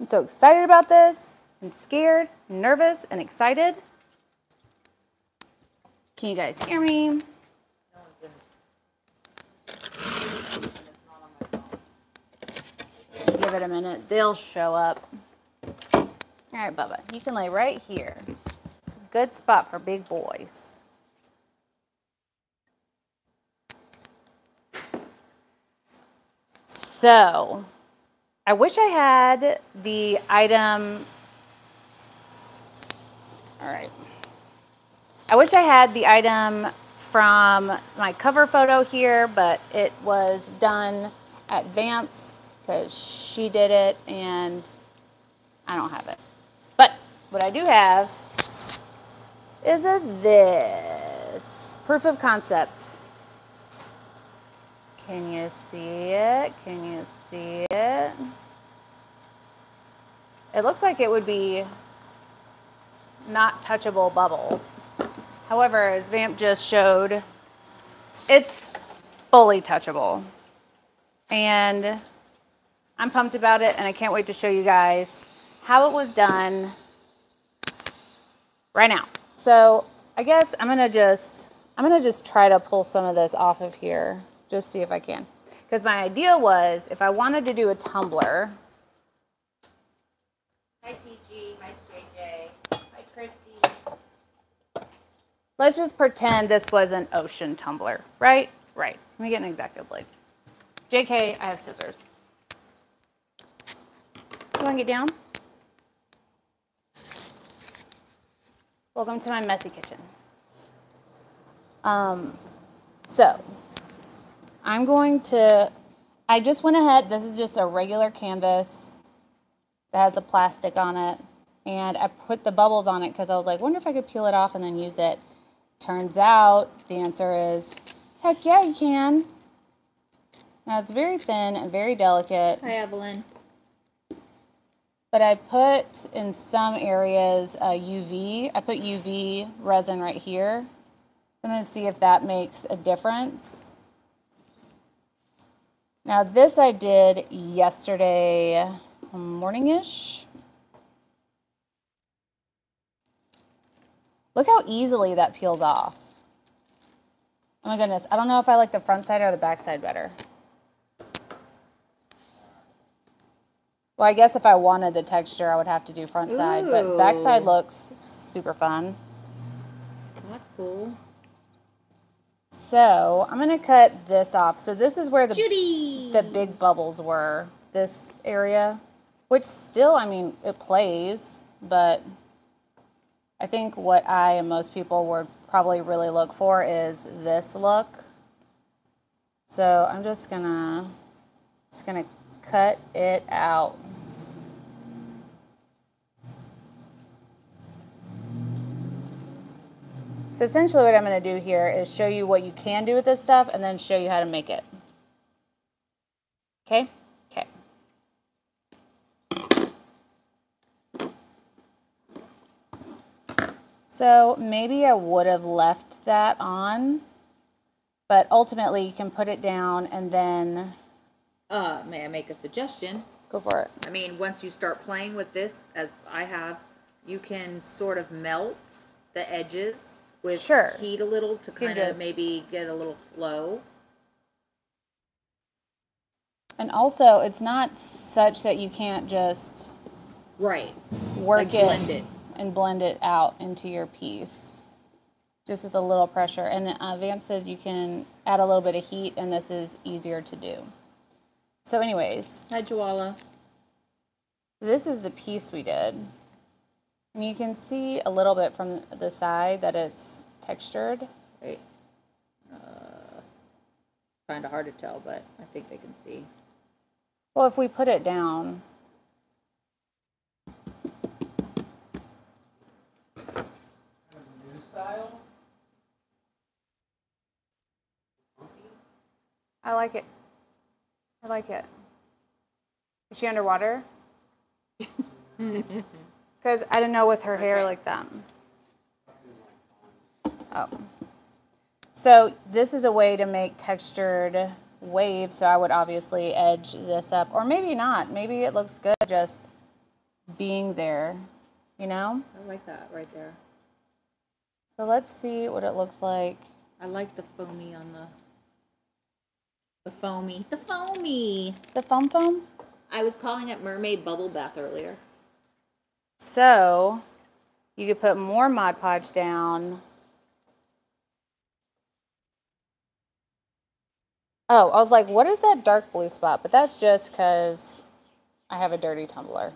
I'm so excited about this. I'm scared, nervous, and excited. Can you guys hear me? Give it a minute. They'll show up. All right, Bubba, you can lay right here. It's a good spot for big boys. So, I wish I had the item. All right. I wish I had the item from my cover photo here, but it was done at Vamp's because she did it and I don't have it. But what I do have is this proof of concept. Can you see it? Can you see it? It looks like it would be not touchable bubbles. However, as Vamp just showed, it's fully touchable. And I'm pumped about it, and I can't wait to show you guys how it was done right now. So I guess I'm gonna just try to pull some of this off of here. Just see if I can. Because my idea was if I wanted to do a tumbler. Hi TG, hi JJ, hi Christy. Let's just pretend this was an ocean tumbler, right? Right. Let me get an X-Acto blade. JK, I have scissors. You want to get down? Welcome to my messy kitchen. So I'm going to, I just went ahead, this is just a regular canvas that has a plastic on it, and I put the bubbles on it because I was like, wonder if I could peel it off and then use it. Turns out the answer is, heck yeah, you can. Now it's very thin and very delicate. Hi, Evelyn. But I put in some areas I put UV resin right here. I'm going to see if that makes a difference. Now this I did yesterday morning-ish. Look how easily that peels off. Oh my goodness, I don't know if I like the front side or the back side better. Well, I guess if I wanted the texture, I would have to do front side, but back side looks super fun. That's cool. So I'm going to cut this off. So this is where the big bubbles were, this area, which still, I mean, it plays, but I think what I and most people would probably really look for is this look. So I'm just gonna cut it out. So essentially what I'm going to do here is show you what you can do with this stuff and then show you how to make it. Okay? Okay. So maybe I would have left that on, but ultimately you can put it down and then... may I make a suggestion? Go for it. I mean, once you start playing with this, as I have, you can sort of melt the edges with heat a little to kind of maybe get a little flow. And also, it's not such that you can't just blend it out into your piece just with a little pressure. And Vamp says you can add a little bit of heat, and this is easier to do. So anyways. Hi, Jawala. This is the piece we did. And you can see a little bit from the side that it's textured. Right. Kind of hard to tell, but I think they can see. Well, if we put it down. Kind of a new style. I like it. I like it. Is she underwater? Because I didn't know with her hair like that. Oh. So this is a way to make textured waves. So I would obviously edge this up. Or maybe not. Maybe it looks good just being there, you know? I like that right there. So let's see what it looks like. I like the foamy on the foam. I was calling it mermaid bubble bath earlier. So you could put more Mod Podge down. Oh, I was like, what is that dark blue spot? But that's just because I have a dirty tumbler.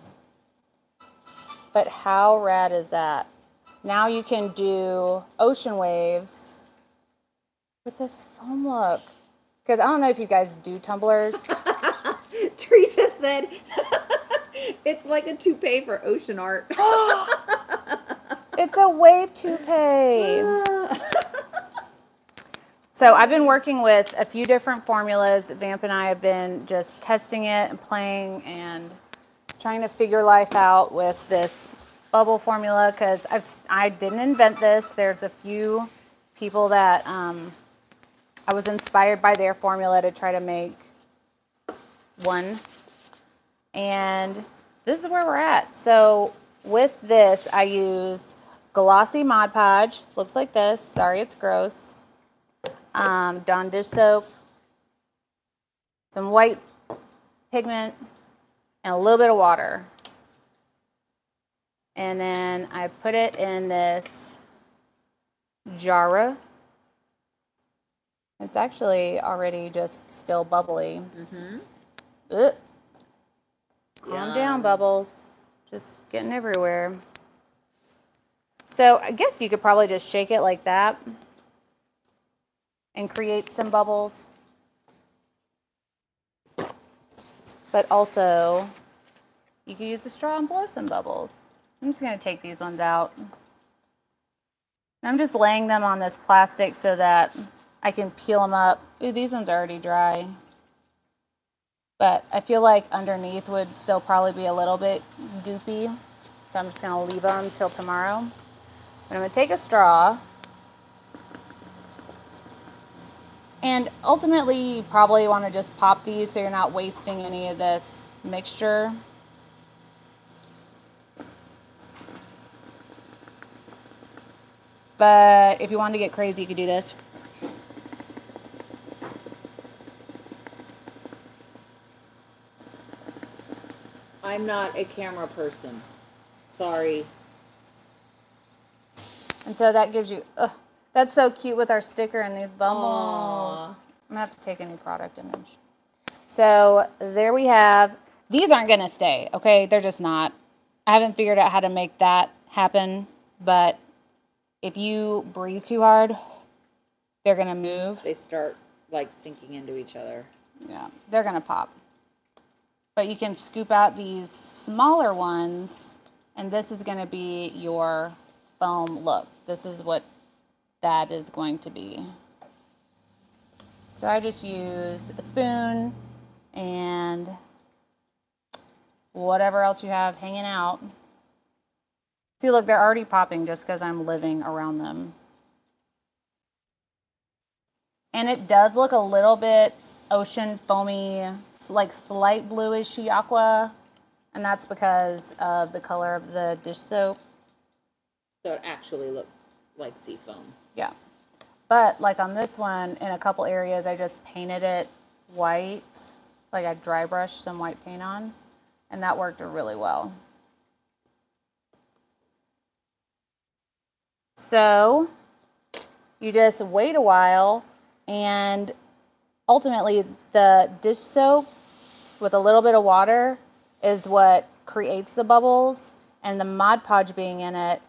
But how rad is that? Now you can do ocean waves with this foam look. Because I don't know if you guys do tumblers. Teresa said it's like a toupee for ocean art. It's a wave toupee. So I've been working with a few different formulas. Vamp and I have been just testing it and playing and trying to figure life out with this bubble formula, because I didn't invent this. There's a few people that I was inspired by their formula to try to make one. And this is where we're at. So with this, I used glossy Mod Podge. Looks like this. Sorry, it's gross. Dawn dish soap, some white pigment, and a little bit of water. And then I put it in this jar. It's actually already just still bubbly. Mm-hmm. Calm down, bubbles. Just getting everywhere. So I guess you could probably just shake it like that and create some bubbles. But also, you can use a straw and blow some bubbles. I'm just gonna take these ones out. I'm just laying them on this plastic so that I can peel them up. Ooh, these ones are already dry. But I feel like underneath would still probably be a little bit goopy. So I'm just gonna leave them till tomorrow. But I'm gonna take a straw. And ultimately, you probably want to just pop these so you're not wasting any of this mixture. But if you wanted to get crazy, you could do this. I'm not a camera person. Sorry. And so that gives you... That's so cute with our sticker and these bubbles. Aww. I'm gonna have to take a new product image. So there we have, these aren't gonna stay, okay? They're just not. I haven't figured out how to make that happen, but if you breathe too hard, they're gonna move. They start like sinking into each other. Yeah, they're gonna pop. But you can scoop out these smaller ones, and this is gonna be your foam look. This is what that is going to be. So I just use a spoon and whatever else you have hanging out. See, look, they're already popping just because I'm living around them. And it does look a little bit ocean foamy, like slight bluishy aqua, and that's because of the color of the dish soap. So it actually looks like seafoam. Yeah, but like on this one, in a couple areas, I just painted it white, like I dry brushed some white paint on, and that worked really well. So you just wait a while, and ultimately the dish soap with a little bit of water is what creates the bubbles, and the Mod Podge being in it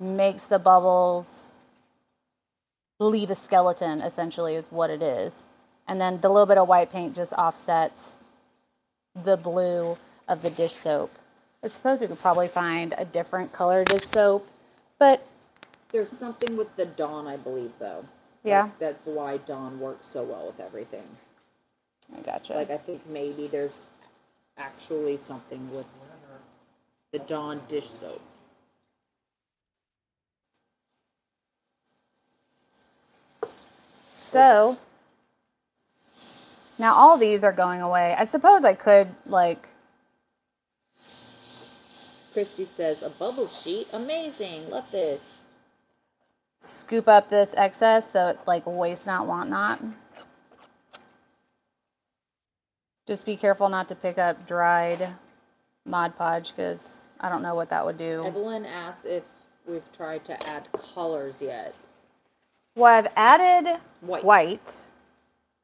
makes the bubbles leave a skeleton, essentially, is what it is. And then the little bit of white paint just offsets the blue of the dish soap. I suppose you could probably find a different color dish soap, but... There's something with the Dawn, I believe, though. Yeah. Like, that's why Dawn works so well with everything. I gotcha. Like, I think maybe there's actually something with the Dawn dish soap. So, now all these are going away. I suppose I could, like, Christy says, a bubble sheet. Amazing. Love this. Scoop up this excess so it's like waste not, want not. Just be careful not to pick up dried Mod Podge because I don't know what that would do. Evelyn asks if we've tried to add colors yet. Well, I've added white.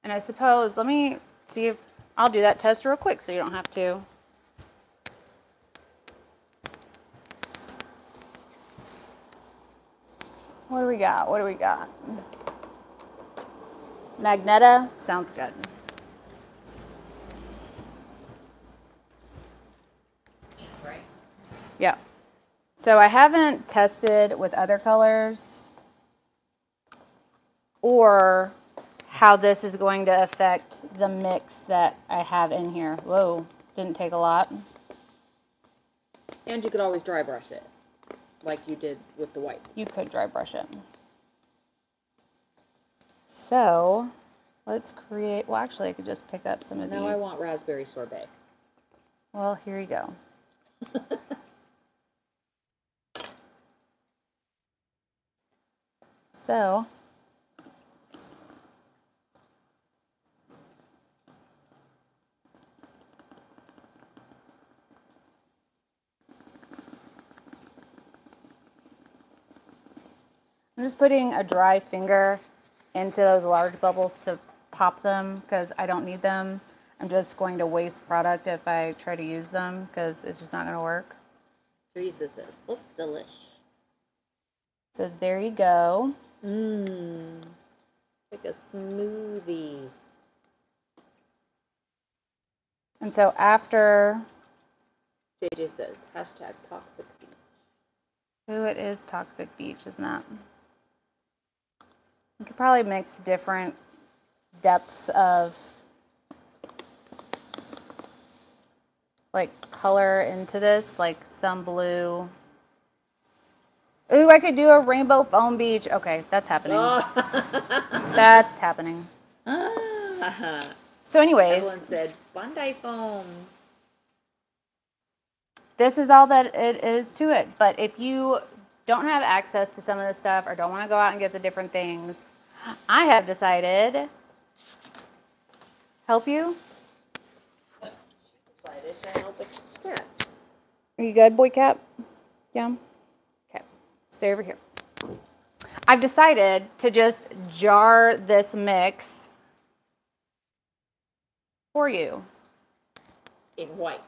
And I suppose, let me see if, I'll do that test real quick so you don't have to. What do we got? What do we got? Magneta. Sounds good. Right? Yeah. So I haven't tested with other colors or how this is going to affect the mix that I have in here. Whoa, didn't take a lot. And you could always dry brush it. Like you did with the white. You could dry brush it. So, let's create... Well, actually, I could just pick up some of these. Now I want raspberry sorbet. Well, here you go. So... I'm just putting a dry finger into those large bubbles to pop them because I don't need them. I'm just going to waste product if I try to use them because it's just not going to work. Teresa says, looks delish. So there you go. Mmm. Like a smoothie. And so after... JJ says, hashtag toxic beach. Ooh, it is toxic beach, isn't it? You could probably mix different depths of like color into this, like some blue. Ooh, I could do a rainbow foam beach. Okay, that's happening. Oh. That's happening. Ah. So anyways. Everyone said Bondi foam. This is all that it is to it. But if you don't have access to some of this stuff or don't want to go out and get the different things, I have decided, help you? Are you good, boy cap? Yeah? Okay. Stay over here. I've decided to just jar this mix for you. In white.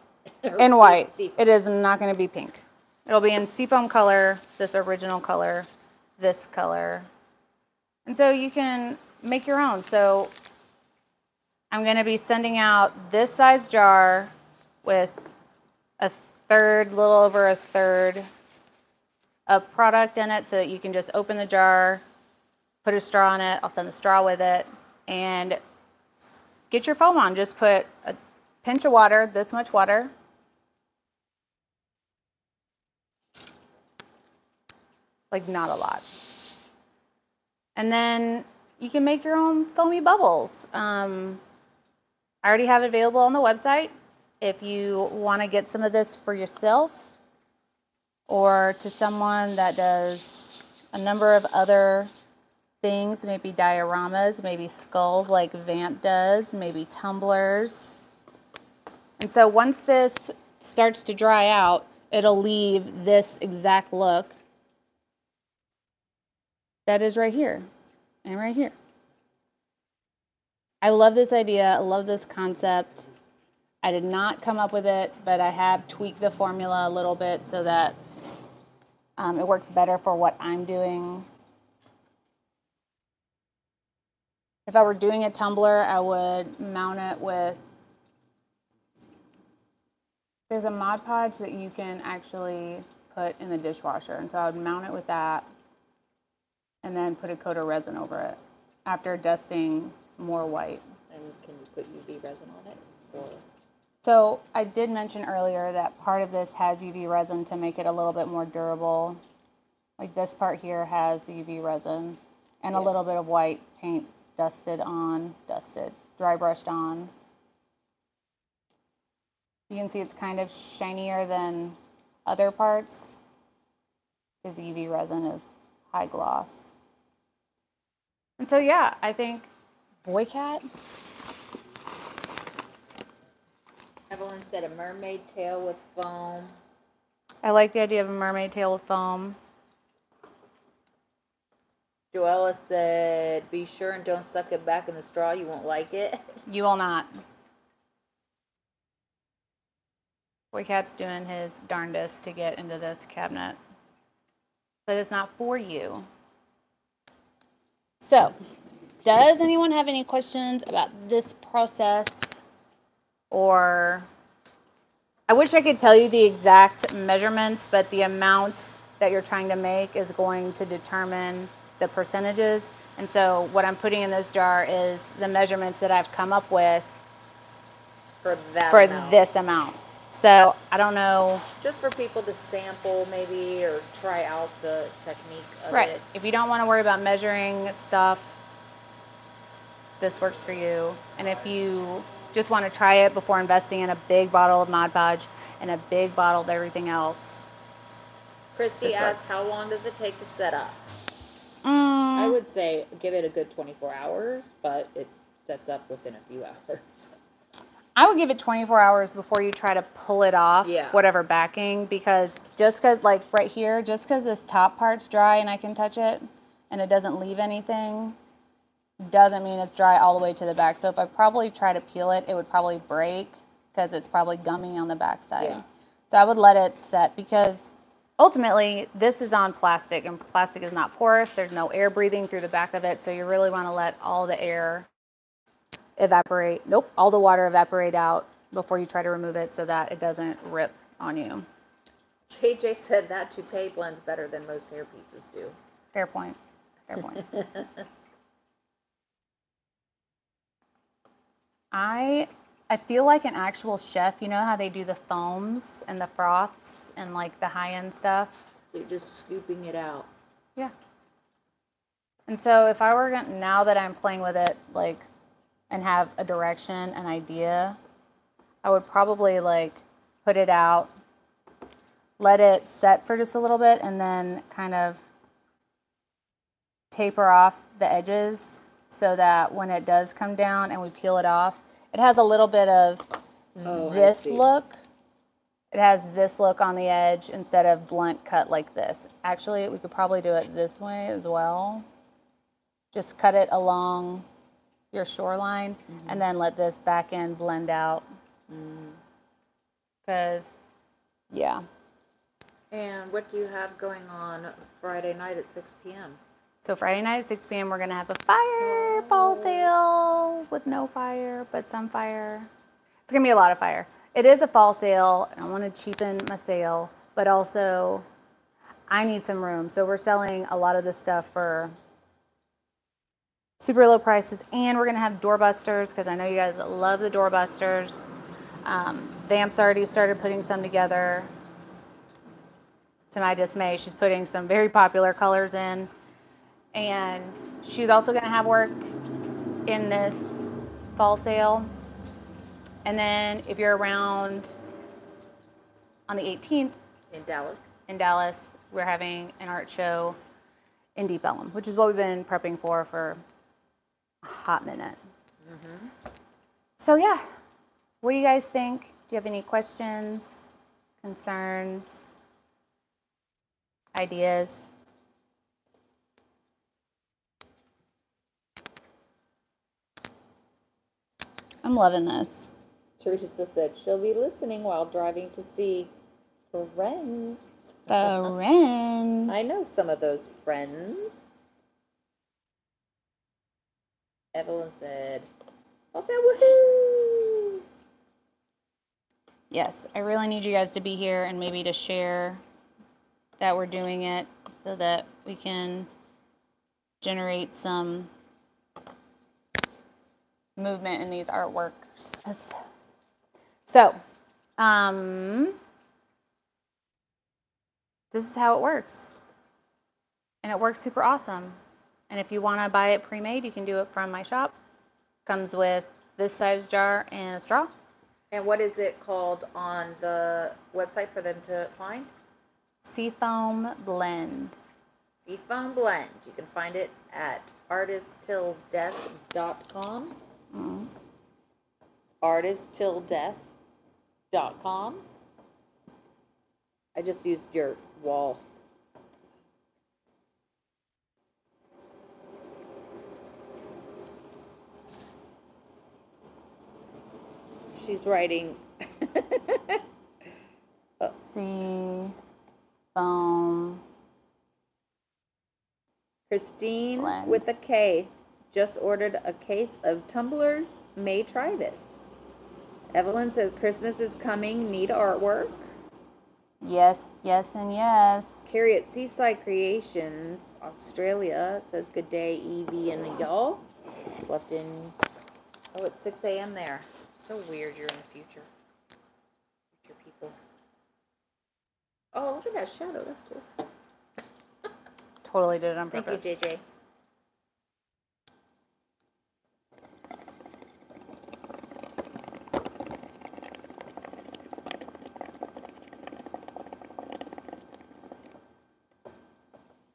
In white. Seafoam. It is not going to be pink. It'll be in seafoam color, this original color, this color. And so you can make your own. So I'm going to be sending out this size jar with a third, little over a third of product in it so that you can just open the jar, put a straw in it. I'll send a straw with it and get your foam on. Just put a pinch of water, this much water. Like not a lot. And then you can make your own foamy bubbles. I already have it available on the website. If you want to get some of this for yourself or to someone that does a number of other things, maybe dioramas, maybe skulls like Vamp does, maybe tumblers. And so once this starts to dry out, it'll leave this exact look. That is right here and right here. I love this idea. I love this concept. I did not come up with it, but I have tweaked the formula a little bit so that it works better for what I'm doing. If I were doing a tumbler, I would mount it with... There's a Mod Podge that you can actually put in the dishwasher, and so I would mount it with that. And then put a coat of resin over it after dusting more white. And can you put UV resin on it? Or? So I did mention earlier that part of this has UV resin to make it a little bit more durable. Like this part here has the UV resin and yeah. A little bit of white paint dry brushed on. You can see it's kind of shinier than other parts, because UV resin is high gloss. And so, yeah, I think Boycat. Evelyn said a mermaid tail with foam. I like the idea of a mermaid tail with foam. Joella said, be sure and don't suck it back in the straw. You won't like it. You will not. Boycat's doing his darndest to get into this cabinet. But it's not for you. So, does anyone have any questions about this process? Or, I wish I could tell you the exact measurements, but the amount that you're trying to make is going to determine the percentages. And so what I'm putting in this jar is the measurements that I've come up with for this amount. So I don't know. Just for people to sample maybe or try out the technique of it. If you don't want to worry about measuring stuff, this works for you. And if you just want to try it before investing in a big bottle of Mod Podge and a big bottle of everything else. Christy asked, how long does it take to set up? I would say give it a good 24 hours, but it sets up within a few hours. I would give it 24 hours before you try to pull it off, whatever backing, because just because, like right here, just because this top part's dry and I can touch it and it doesn't leave anything, doesn't mean it's dry all the way to the back. So if I probably try to peel it, it would probably break because it's probably gummy on the back side. Yeah. So I would let it set because ultimately, this is on plastic, and plastic is not porous. There's no air breathing through the back of it, so you really want to let all the air evaporate. Nope, all the water evaporate out before you try to remove it so that it doesn't rip on you. JJ said that toupee blends better than most hair pieces do. Fair point. Fair point. I feel like an actual chef. You know how they do the foams and the froths and like the high-end stuff? So you're just scooping it out. Yeah. And so if I were gonna, now that I'm playing with it, like, and have a direction, an idea, I would probably like put it out, let it set for just a little bit, and then kind of taper off the edges so that when it does come down and we peel it off, it has a little bit of this look. It has this look on the edge instead of blunt cut like this. Actually, we could probably do it this way as well. Just cut it along your shoreline and then let this back end blend out. Because, yeah. And what do you have going on Friday night at 6 p.m.? So Friday night at 6 p.m. we're going to have a fireball sale with no fire, but some fire. It's going to be a lot of fire. It is a fall sale, and I want to cheapen my sale, but also I need some room. So we're selling a lot of this stuff for super low prices, and we're going to have doorbusters because I know you guys love the doorbusters. Vamp's already started putting some together. To my dismay, she's putting some very popular colors in. And she's also going to have work in this fall sale. And then if you're around on the 18th in Dallas, we're having an art show in Deep Ellum, which is what we've been prepping for a hot minute. So yeah, what do you guys think? Do you have any questions, concerns, ideas? I'm loving this. Teresa said she'll be listening while driving to see Friends. Friends. I know some of those friends. Evelyn said, I'll say woohoo. Yes, I really need you guys to be here and maybe to share that we're doing it so that we can generate some movement in these artworks. So, this is how it works. And it works super awesome. And if you want to buy it pre-made, you can do it from my shop. Comes with this size jar and a straw. And what is it called on the website for them to find? Seafoam Blend. Seafoam Blend. You can find it at artisttilldeath.com. Mm-hmm. Artisttilldeath.com. I just used your wall. She's writing. Seafoam. Christine Blend. With a case. Just ordered a case of tumblers. May try this. Evelyn says Christmas is coming. Need artwork. Yes, yes, and yes. Carrie at Seaside Creations, Australia, says good day, Evie and y'all. Slept in. Oh, it's 6 a.m. there. So weird, you're in the future. Future people. Oh, look at that shadow. That's cool. Totally did it on purpose. Thank you, JJ.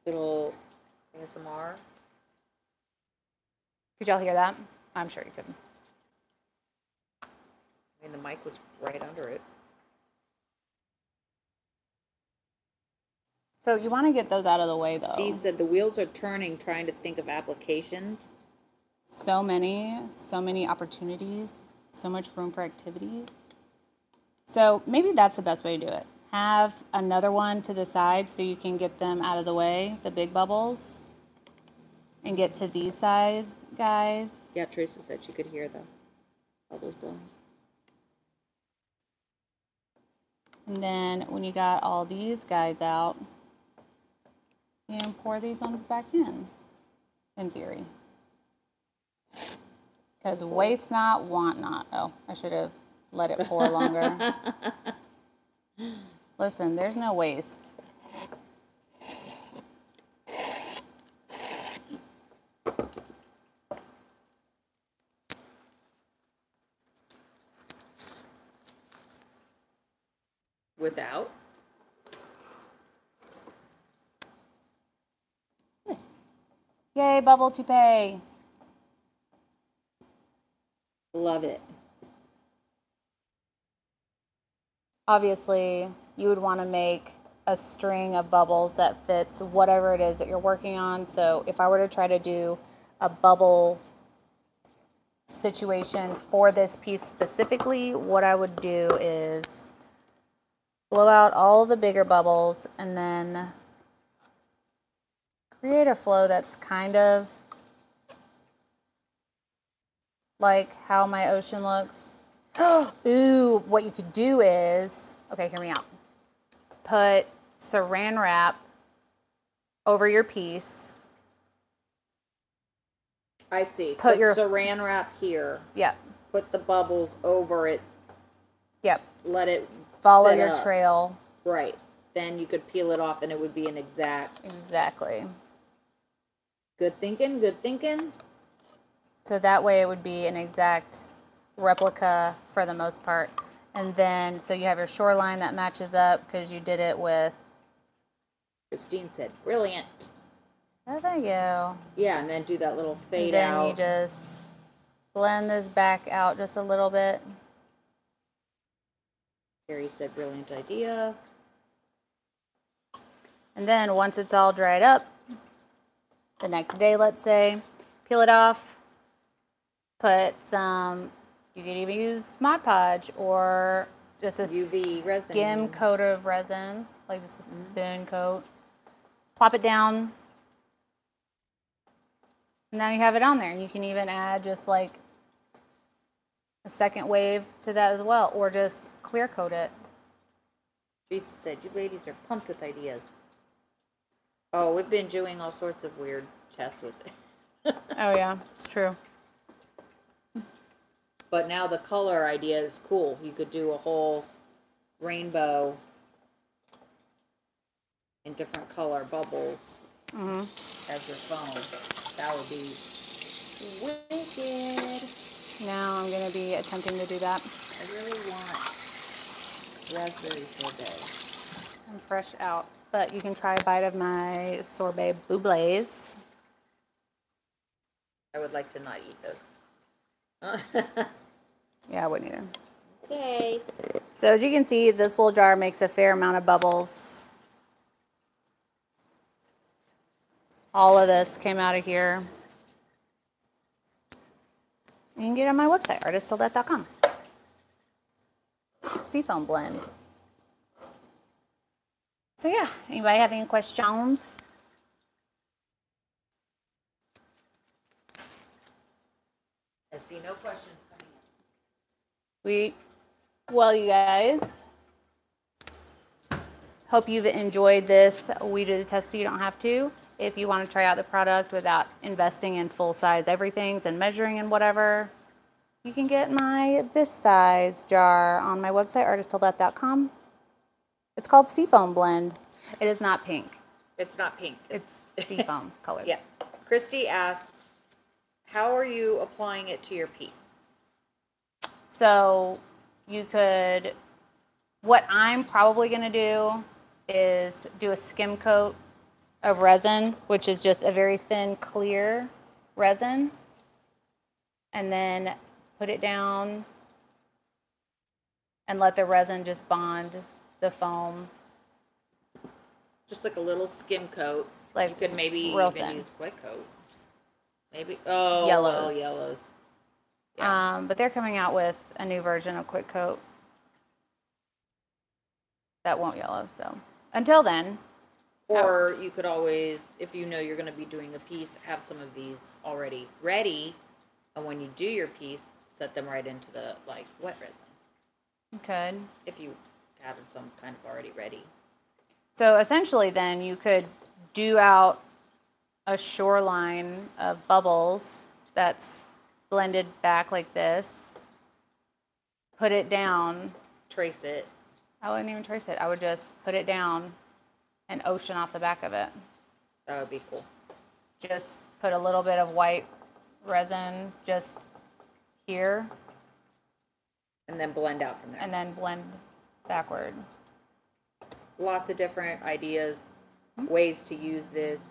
Little ASMR. Could y'all hear that? I'm sure you could. I mean, the mic was right under it. So you want to get those out of the way, though. Steve said the wheels are turning, trying to think of applications. So many opportunities, so much room for activities. So maybe that's the best way to do it. Have another one to the side so you can get them out of the way, the big bubbles, and get to these size guys. Yeah, Teresa said she could hear the bubbles blowing. And then when you got all these guys out, you can pour these ones back in theory. Because waste not, want not. Oh, I should have let it pour longer. Listen, there's no waste. Without? Yay, bubble toupee. Love it. Obviously, you would want to make a string of bubbles that fits whatever it is that you're working on. So if I were to try to do a bubble situation for this piece specifically, what I would do is blow out all the bigger bubbles and then create a flow that's kind of like how my ocean looks. Ooh, what you could do is, okay, hear me out. Put saran wrap over your piece. I see. Put your saran wrap here. Yep. Put the bubbles over it. Yep. Let it follow your trail. Right. Then you could peel it off and it would be an exact. Exactly. Good thinking, good thinking. So that way it would be an exact replica for the most part, and then so you have your shoreline that matches up because you did it with. Christine said, "Brilliant." Oh, thank you. Yeah, and then do that little fade out. Then you just blend this back out just a little bit. Carrie said, "Brilliant idea." And then once it's all dried up, the next day, let's say, peel it off. Put some. You could even use Mod Podge or just a UV resin. Skim coat of resin, like just a thin coat. Plop it down. Now you have it on there. And you can even add just like a second wave to that as well, or just clear coat it. Jesus said, you ladies are pumped with ideas. Oh, we've been doing all sorts of weird tests with it. Oh, yeah, it's true. But now the color idea is cool. You could do a whole rainbow in different color bubbles as your phone. That would be wicked. now I'm going to be attempting to do that. I really want raspberry sorbet. I'm fresh out, but you can try a bite of my sorbet boublés. I would like to not eat those. Yeah, I wouldn't either. Okay. So as you can see, this little jar makes a fair amount of bubbles. All of this came out of here. You can get it on my website, artisttilldeath.com. Seafoam blend. So yeah, anybody have any questions? I see no questions coming in. Well, you guys, hope you've enjoyed this. We do the test so you don't have to. If you want to try out the product without investing in full size everythings and measuring and whatever, you can get my this size jar on my website, artisttilldeath.com. It's called Seafoam Blend. It is not pink. It's not pink. It's seafoam colored. Yeah. Christy asked, how are you applying it to your piece? So you could, what I'm probably going to do is do a skim coat of resin, which is just a very thin, clear resin, and then put it down and let the resin just bond the foam. Just like a little skim coat. Like, you could maybe even use quick coat. Maybe, oh, yellows. Oh, yellows. Yeah. But they're coming out with a new version of quick coat that won't yellow, so until then. Or you could always, if you know you're going to be doing a piece, have some of these already ready. And when you do your piece, set them right into the, like, wet resin. You could. If you have some kind of already ready. So essentially then you could do out a shoreline of bubbles that's blended back like this. Put it down. Trace it. I wouldn't even trace it. I would just put it down. An ocean off the back of it. That would be cool. Just put a little bit of white resin just here. And then blend out from there. And then blend backward. Lots of different ideas, ways to use this.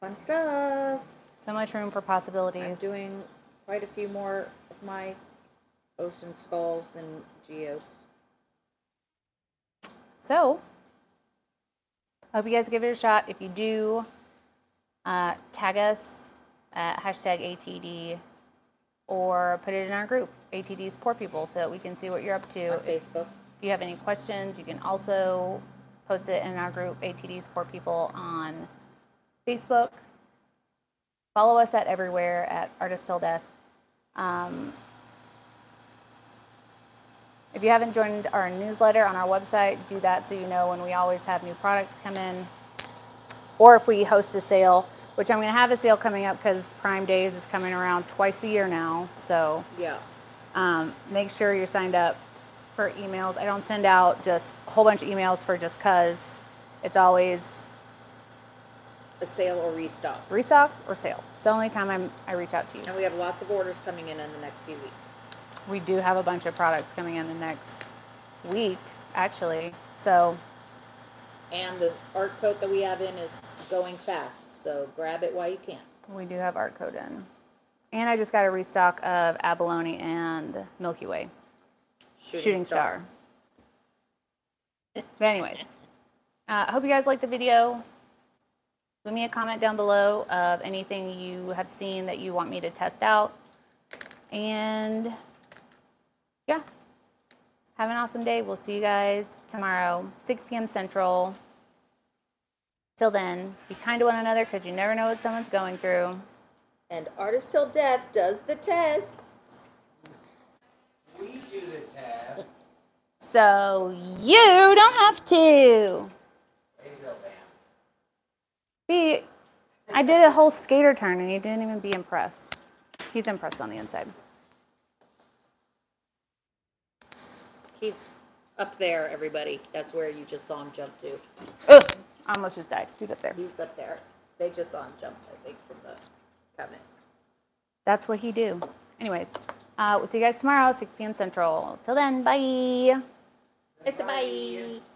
Fun stuff. So much room for possibilities. I'm doing quite a few more of my ocean skulls and geodes. So, hope you guys give it a shot. If you do, tag us at #ATD or put it in our group, ATD Support People, so that we can see what you're up to. On Facebook. If you have any questions, you can also post it in our group, ATD Support People, on Facebook. Follow us at everywhere at Artist Till Death. If you haven't joined our newsletter on our website, do that so you know when we always have new products come in. Or if we host a sale, which I'm going to have a sale coming up because Prime Days is coming around twice a year now. So yeah, make sure you're signed up for emails. I don't send out just a whole bunch of emails for just because. It's always a sale or restock. Restock or sale. It's the only time I reach out to you. And we have lots of orders coming in the next few weeks. We do have a bunch of products coming in the next week, actually. So, and the art code that we have in is going fast, so grab it while you can. We do have art code in. And I just got a restock of Abalone and Milky Way. Shooting Star. But anyways, I hope you guys liked the video. Leave me a comment down below of anything you have seen that you want me to test out. And yeah, have an awesome day. We'll see you guys tomorrow, 6 p.m. Central. Till then, be kind to one another because you never know what someone's going through. And Artist Till Death does the test. We do the test. So you don't have to. There you go, Vamp. I did a whole skater turn and he didn't even be impressed. He's impressed on the inside. He's up there, everybody. That's where you just saw him jump to. Ugh, I almost just died. He's up there. They just saw him jump, I think, from the cabinet. that's what he do. Anyways, we'll see you guys tomorrow, 6 p.m. Central. Till then, bye. It's a bye.